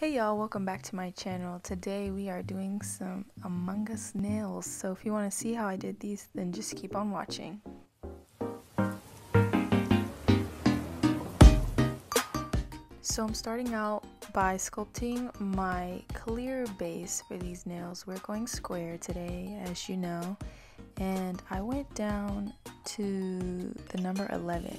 Hey y'all, welcome back to my channel. Today we are doing some Among Us nails, so if you want to see how I did these, then just keep on watching. So I'm starting out by sculpting my clear base for these nails. We're going square today, as you know, and I went down to the number 11.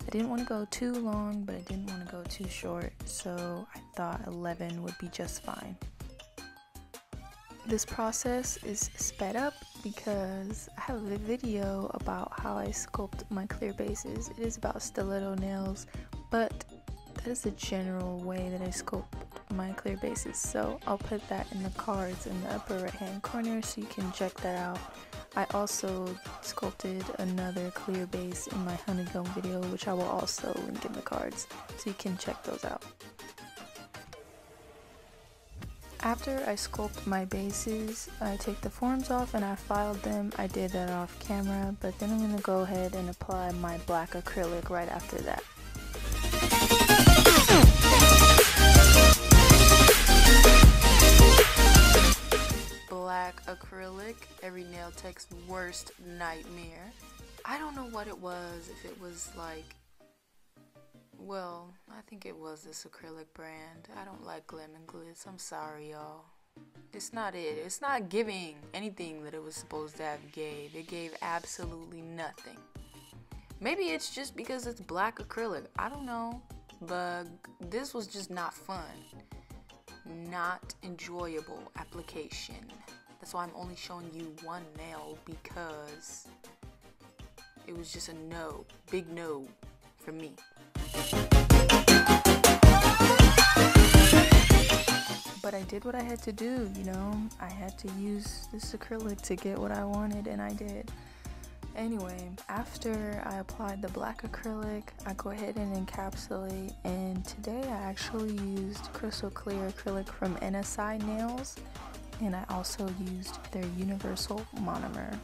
I didn't want to go too long, but I didn't want to go too short, so I thought 11 would be just fine. This process is sped up because I have a video about how I sculpt my clear bases. It is about stiletto nails, but that is the general way that I sculpt my clear bases, so I'll put that in the cards in the upper right hand corner so you can check that out. I also sculpted another clear base in my honeycomb video, which I will also link in the cards, so you can check those out. After I sculpt my bases, I take the forms off and I filed them. I did that off camera, but then I'm going to go ahead and apply my black acrylic right after that. Black acrylic, every nail tech's worst nightmare. I don't know what it was, if it was like, well, I think it was this acrylic brand. I don't like Glam and Glitz, I'm sorry y'all. It's not it, it's not giving anything that it was supposed to have gave. It gave absolutely nothing. Maybe it's just because it's black acrylic, I don't know, but this was just not fun. Not enjoyable application. That's why I'm only showing you one nail, because it was just a no, big no for me. But I did what I had to do, you know. I had to use this acrylic to get what I wanted, and I did. Anyway, after I applied the black acrylic, I go ahead and encapsulate, and today I actually used crystal clear acrylic from NSI Nails, and I also used their universal monomer.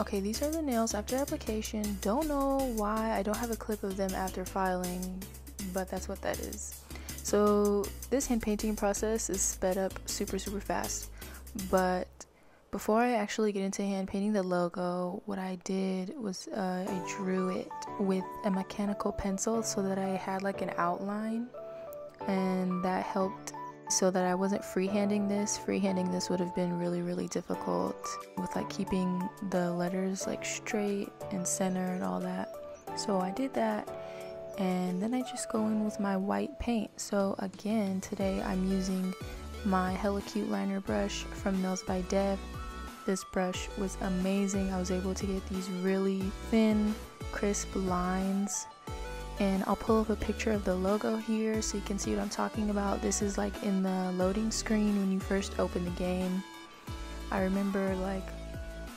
Okay, these are the nails after application. Don't know why I don't have a clip of them after filing, but that's what that is. So this hand painting process is sped up super fast, but before I actually get into hand painting the logo, what I did was I drew it with a mechanical pencil so that I had like an outline, and that helped so that I wasn't freehanding this. Freehanding this would have been really difficult with like keeping the letters like straight and center and all that. So I did that, and then I just go in with my white paint. So again, today I'm using my Hella Cute liner brush from Nails by Dev. This brush was amazing. I was able to get these really thin, crisp lines. And I'll pull up a picture of the logo here so you can see what I'm talking about. This is like in the loading screen when you first open the game. I remember like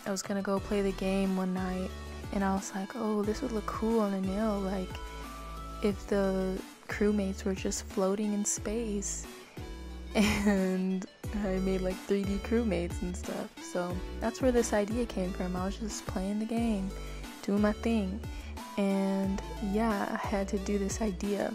I was gonna go play the game one night, and I was like, oh, this would look cool on a nail, like if the crewmates were just floating in space. And I made like 3D crewmates and stuff. So that's where this idea came from. I was just playing the game, doing my thing. And yeah, I had to do this idea.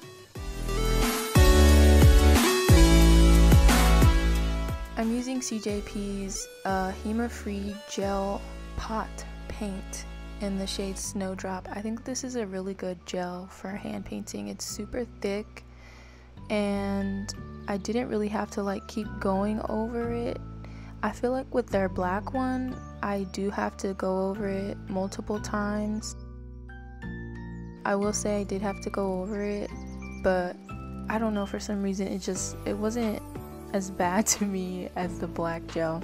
I'm using CJP's HEMA-free gel pot paint in the shade Snowdrop. I think this is a really good gel for hand painting. It's super thick, and I didn't really have to like keep going over it. I feel like with their black one, I do have to go over it multiple times. I will say I did have to go over it, but I don't know, for some reason it wasn't as bad to me as the black gel.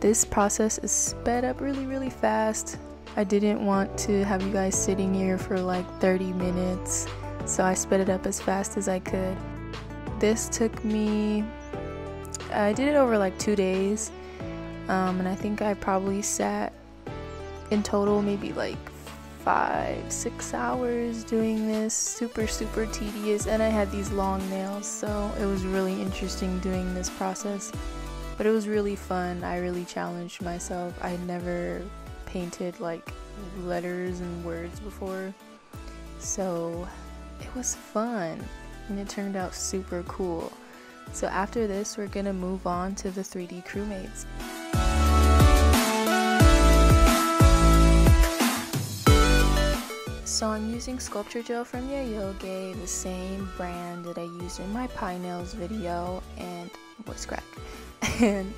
This process is sped up really fast. I didn't want to have you guys sitting here for like 30 minutes, so I sped it up as fast as I could. This took me, I did it over like 2 days, and I think I probably sat in total maybe like 5-6 hours doing this. Super tedious, and I had these long nails, so it was really interesting doing this process, but it was really fun. I really challenged myself. I never painted like letters and words before, so it was fun and it turned out super cool. So after this, we're gonna move on to the 3D crewmates. So I'm using sculpture gel from Yayoge, the same brand that I used in my pie nails video and voice crack. And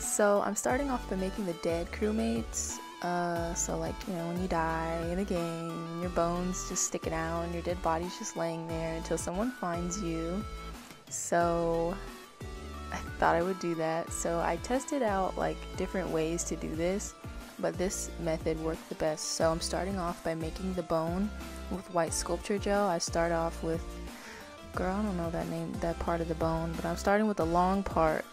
so I'm starting off by making the dead crewmates. So like, you know, when you die in a game, your bones just sticking out and your dead body's just laying there until someone finds you. So I thought I would do that. So I tested out like different ways to do this, but this method worked the best. So I'm starting off by making the bone with white sculpture gel. I start off with, girl, I don't know that name, that part of the bone, but I'm starting with the long part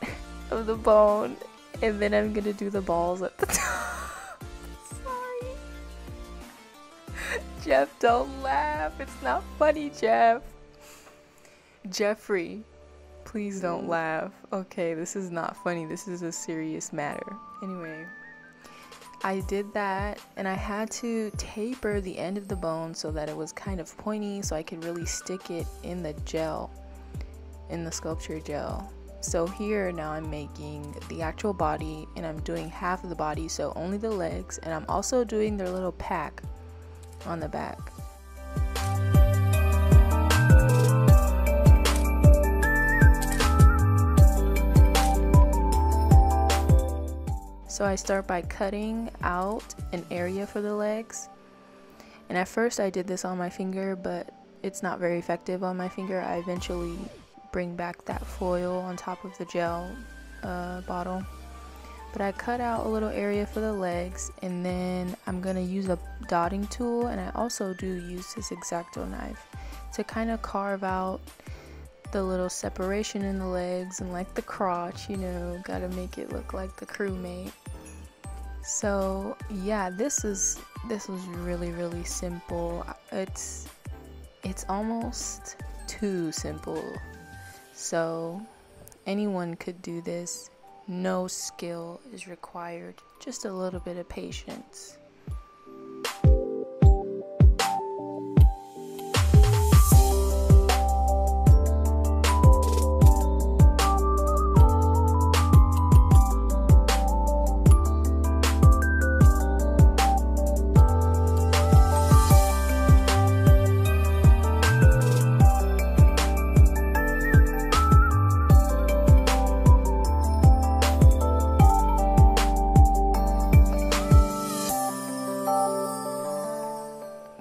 of the bone, and then I'm gonna do the balls at the top. Sorry, Jeff, don't laugh. It's not funny, Jeff. Jeffrey, please don't laugh. Okay, this is not funny. This is a serious matter. Anyway, I did that, and I had to taper the end of the bone so that it was kind of pointy, so I could really stick it in the gel, in the sculpture gel. So here now I'm making the actual body, and I'm doing half of the body, so only the legs, and I'm also doing their little pack on the back. So I start by cutting out an area for the legs, and at first I did this on my finger, but it's not very effective on my finger. I eventually bring back that foil on top of the gel bottle, but I cut out a little area for the legs, and then I'm gonna use a dotting tool, and I also do use this X-Acto knife to kind of carve out the little separation in the legs and like the crotch, you know, gotta make it look like the crewmate. So yeah, this was really simple. It's almost too simple, so anyone could do this. No skill is required, just a little bit of patience.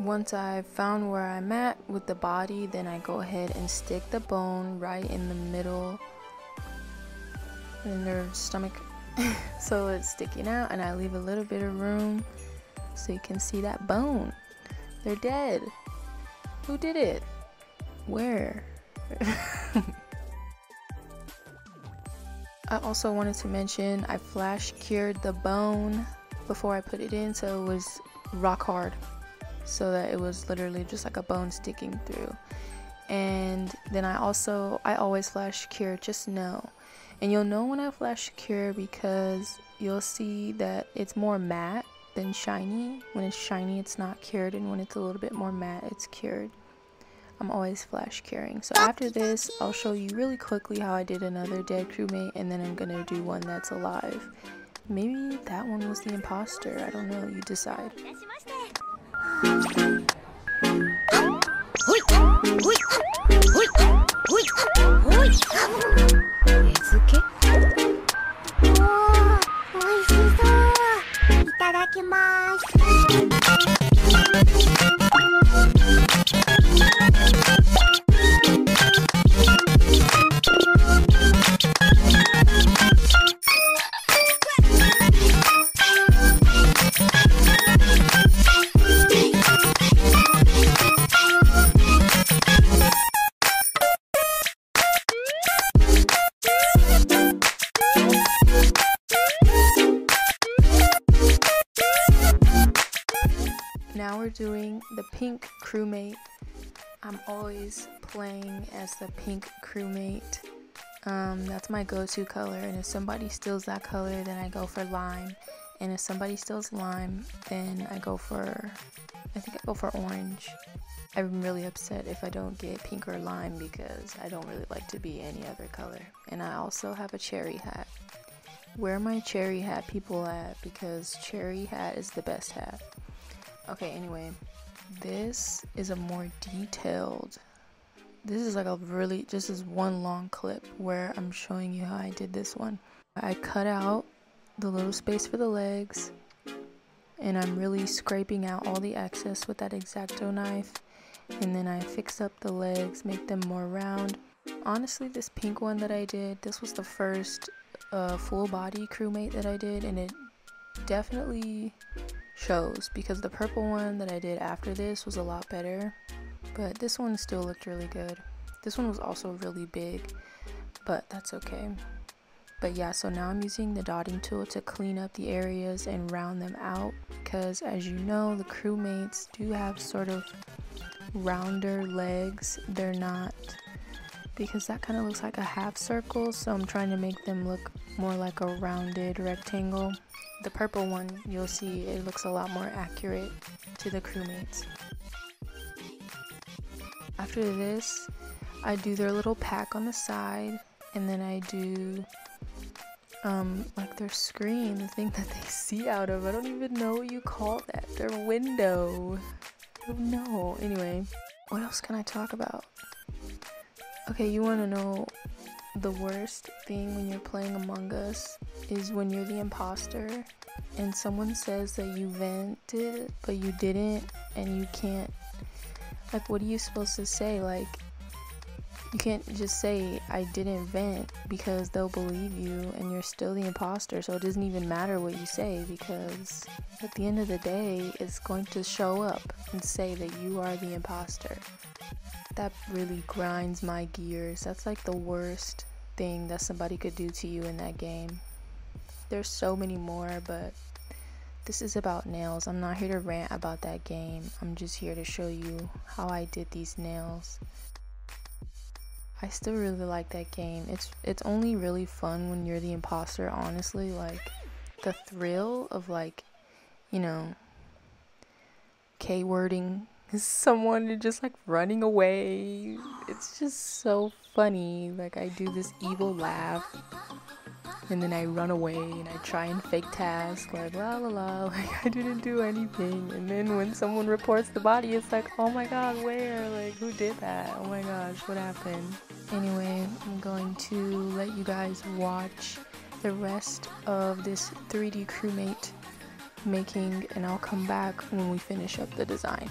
Once I've found where I'm at with the body, then I go ahead and stick the bone right in the middle in their stomach so it's sticking out, and I leave a little bit of room so you can see that bone. They're dead. Who did it? Where? I also wanted to mention I flash cured the bone before I put it in, so it was rock hard, so that it was literally just like a bone sticking through. And then I always flash cure, just know, and you'll know when I flash cure because you'll see that it's more matte than shiny. When it's shiny, it's not cured, and when it's a little bit more matte, it's cured. I'm always flash curing. So after this, I'll show you really quickly how I did another dead crewmate, and then I'm gonna do one that's alive. Maybe that one was the imposter, I don't know, you decide. Itadakimasu. Now we're doing the pink crewmate. I'm always playing as the pink crewmate. That's my go-to color, and if somebody steals that color, then I go for lime. And if somebody steals lime, then I go for, I think I go for orange. I'm really upset if I don't get pink or lime because I don't really like to be any other color. And I also have a cherry hat. Where are my cherry hat people at? Because cherry hat is the best hat. Okay, anyway, this is a more detailed, this is like a really, just this one long clip where I'm showing you how I did this one. I cut out the little space for the legs, and I'm really scraping out all the excess with that X-Acto knife, and then I fix up the legs, make them more round. Honestly, this pink one that I did, this was the first full body crewmate that I did, and it definitely shows because the purple one that I did after this was a lot better, but this one still looked really good. This one was also really big, but that's okay. But yeah, so now I'm using the dotting tool to clean up the areas and round them out because, as you know, the crewmates do have sort of rounder legs. They're not, because that kind of looks like a half circle, so I'm trying to make them look more like a rounded rectangle. The purple one, you'll see it looks a lot more accurate to the crewmates. After this, I do their little pack on the side, and then I do like their screen, the thing that they see out of. I don't even know what you call that, their window. I don't know. Anyway, what else can I talk about? Okay, you want to know the worst thing when you're playing Among Us is when you're the imposter and someone says that you vented but you didn't, and you can't, like, what are you supposed to say? Like, you can't just say I didn't vent because they'll believe you and you're still the imposter, so it doesn't even matter what you say because at the end of the day it's going to show up and say that you are the imposter. That really grinds my gears. That's like the worst thing that somebody could do to you in that game. There's so many more, but this is about nails. I'm not here to rant about that game. I'm just here to show you how I did these nails. I still really like that game. It's only really fun when you're the imposter, honestly. Like, the thrill of, like, you know, K-wording someone and just like running away, it's just so funny. Like, I do this evil laugh and then I run away and I try and fake task, like la la la, like I didn't do anything, and then when someone reports the body it's like, oh my god, where, like, who did that? Oh my gosh, what happened? Anyway, I'm going to let you guys watch the rest of this 3D crewmate making, and I'll come back when we finish up the design.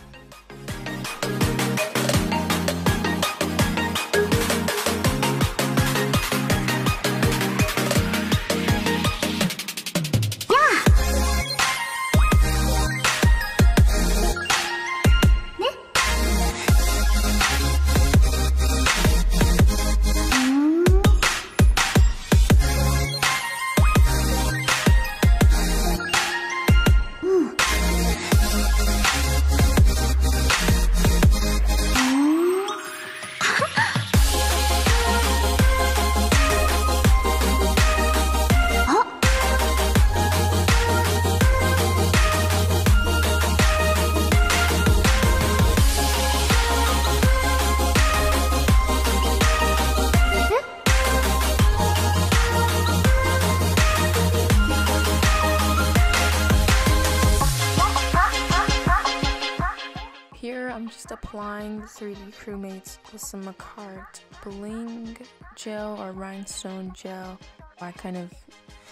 I'm just applying the 3D crewmates with some Makartt bling gel or rhinestone gel. I kind of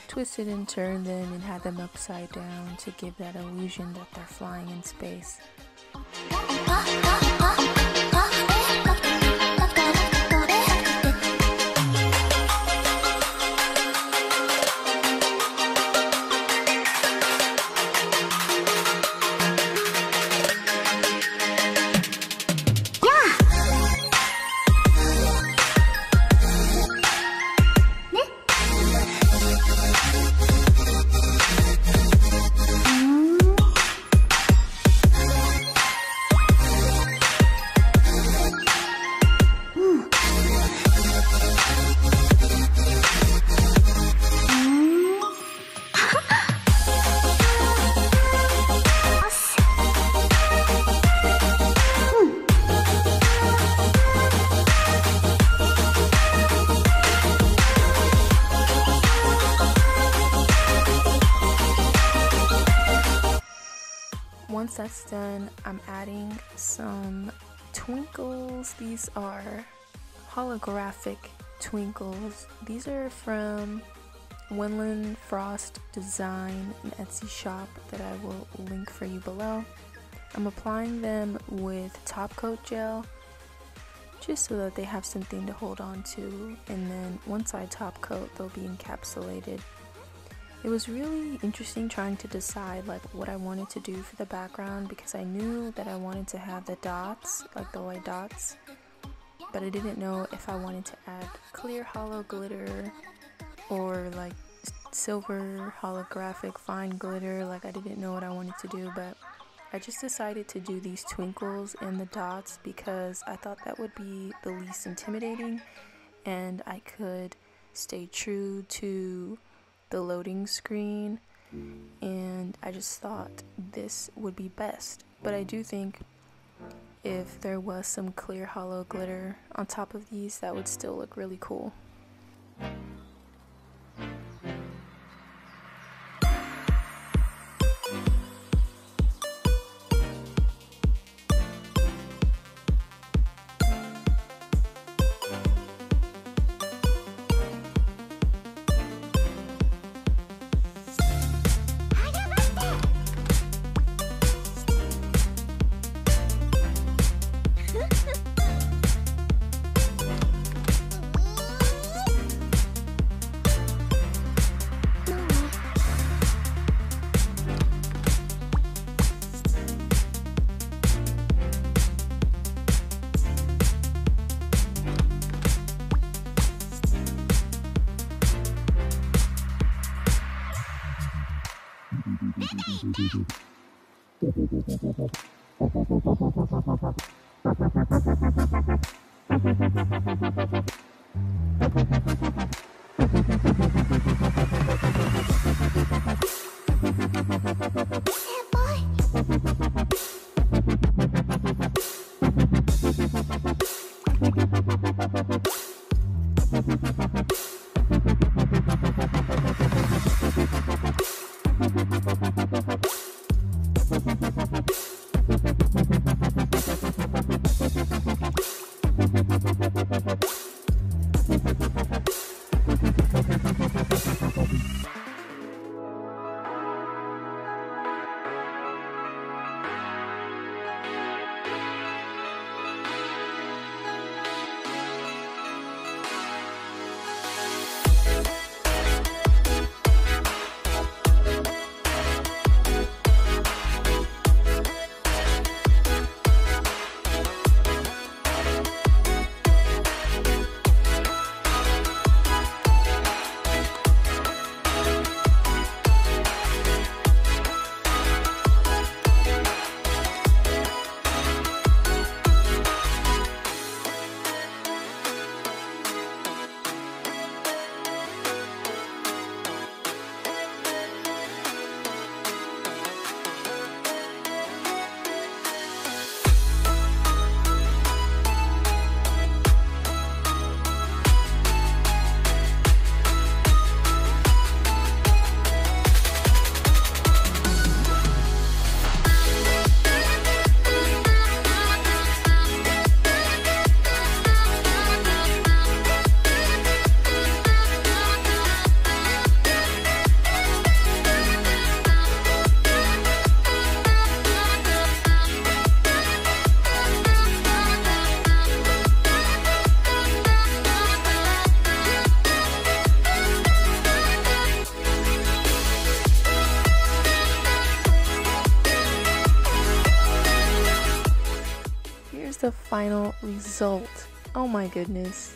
twisted and turned them and had them upside down to give that illusion that they're flying in space. once that's done, I'm adding some twinkles. These are holographic twinkles. These are from Winland Frost Design, an Etsy shop that I will link for you below. I'm applying them with top coat gel just so that they have something to hold on to, and then once I top coat, they'll be encapsulated. It was really interesting trying to decide like what I wanted to do for the background, because I knew that I wanted to have the dots, like the white dots, but I didn't know if I wanted to add clear hollow glitter or like silver holographic fine glitter. Like, I didn't know what I wanted to do, but I just decided to do these twinkles and the dots because I thought that would be the least intimidating, and I could stay true to the loading screen, and I just thought this would be best. But I do think if there was some clear hollow glitter on top of these, that would still look really cool. The final result. Oh my goodness,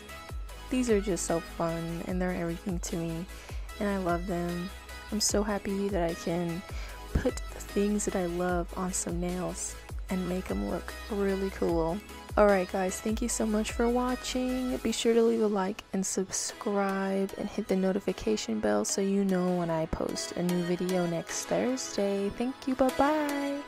these are just so fun, and they're everything to me, and I love them. I'm so happy that I can put the things that I love on some nails and make them look really cool. Alright guys, thank you so much for watching. Be sure to leave a like and subscribe and hit the notification bell so you know when I post a new video next Thursday. Thank you, bye bye.